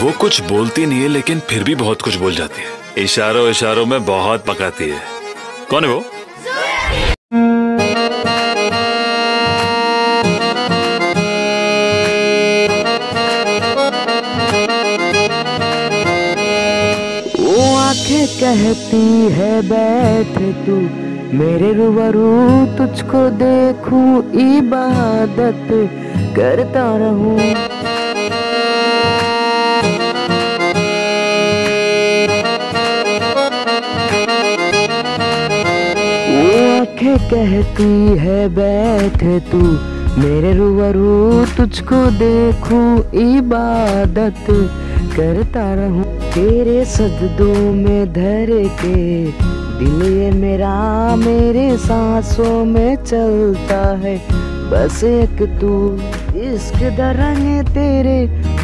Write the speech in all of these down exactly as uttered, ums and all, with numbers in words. वो कुछ बोलती नहीं है लेकिन फिर भी बहुत कुछ बोल जाती है। इशारों इशारों में बहुत पकाती है। कौन है वो? वो आंखें कहती है बैठ तू मेरे रूबरू, तुझको देखूं इबादत करता रहूं। कहती है बैठ तू मेरे रूबरू, तुझको देखूं इबादत करता रहूं। तेरे सजदों में धर के दिल ये मेरा, मेरे सांसों में चलता है बस एक तू। इश्क दा रंग तेरे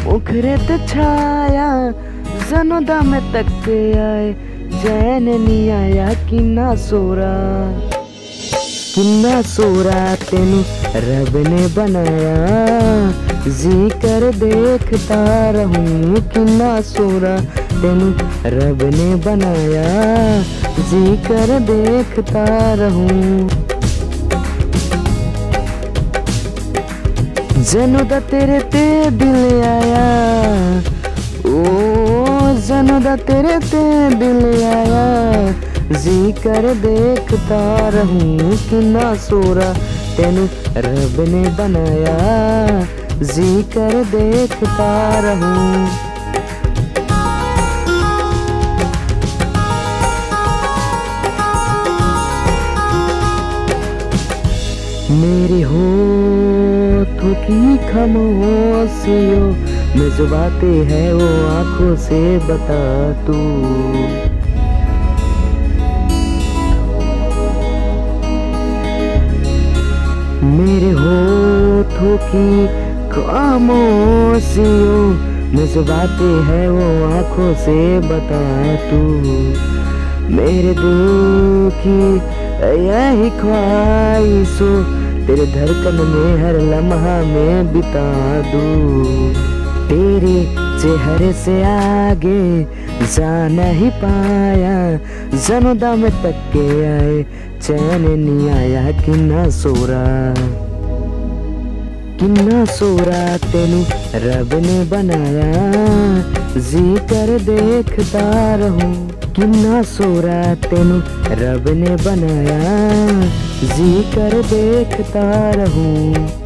मुखरे ते छाया, जनो दम तक आए चैन नी आया। किन्ना सोरा किन्ना सोरा तेनू रब ने बनाया, जी कर देखता रहूं। किन्ना सोरा तेनू रब ने बनाया, जी कर देखता रहूं। जनु दा तेरे ते दिल आया, ओ जनु दा तेरे ते दिल आया, जी कर देखता रहूं। किन्ना सोरा तेनू रब ने बनाया, जी कर देखता रहूं। मेरी होठों की खामोशियों में जो बातें हैं वो आंखों से बता तू। मेरे होठों की खामोशियों में जो बातें हैं वो आंखों से बता तू। मेरे दिल की यही ख्वाहिशों तेरे धड़कन में हर लम्हा में बिता दूं। तेरे चेहरे से आगे जा नहीं पाया, जनो दम तक के आए चैन नहीं आया। किन्ना सोरा किन्ना सोरा तेनू रब ने बनाया, जी कर देखता रहूं। किन्ना सोरा तेनू रब ने बनाया, जी कर देखता रहूं।